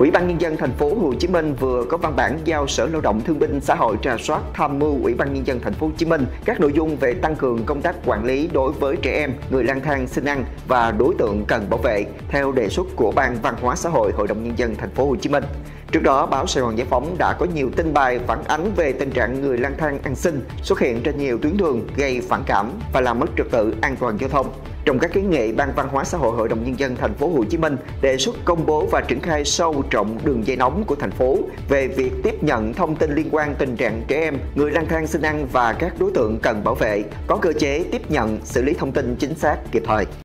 Ủy ban Nhân dân Thành phố Hồ Chí Minh vừa có văn bản giao Sở Lao động Thương binh Xã hội trà soát tham mưu Ủy ban Nhân dân Thành phố Hồ Chí Minh các nội dung về tăng cường công tác quản lý đối với trẻ em, người lang thang xin ăn và đối tượng cần bảo vệ theo đề xuất của Ban Văn hóa Xã hội Hội đồng Nhân dân Thành phố Hồ Chí Minh. Trước đó, báo Sài Gòn Giải Phóng đã có nhiều tin bài phản ánh về tình trạng người lang thang ăn xin xuất hiện trên nhiều tuyến đường gây phản cảm và làm mất trật tự an toàn giao thông. Trong các kiến nghị, Ban Văn hóa Xã hội Hội đồng Nhân dân Thành phố Hồ Chí Minh đề xuất công bố và triển khai sâu rộng đường dây nóng của thành phố về việc tiếp nhận thông tin liên quan tình trạng trẻ em, người lang thang xin ăn và các đối tượng cần bảo vệ, có cơ chế tiếp nhận, xử lý thông tin chính xác kịp thời.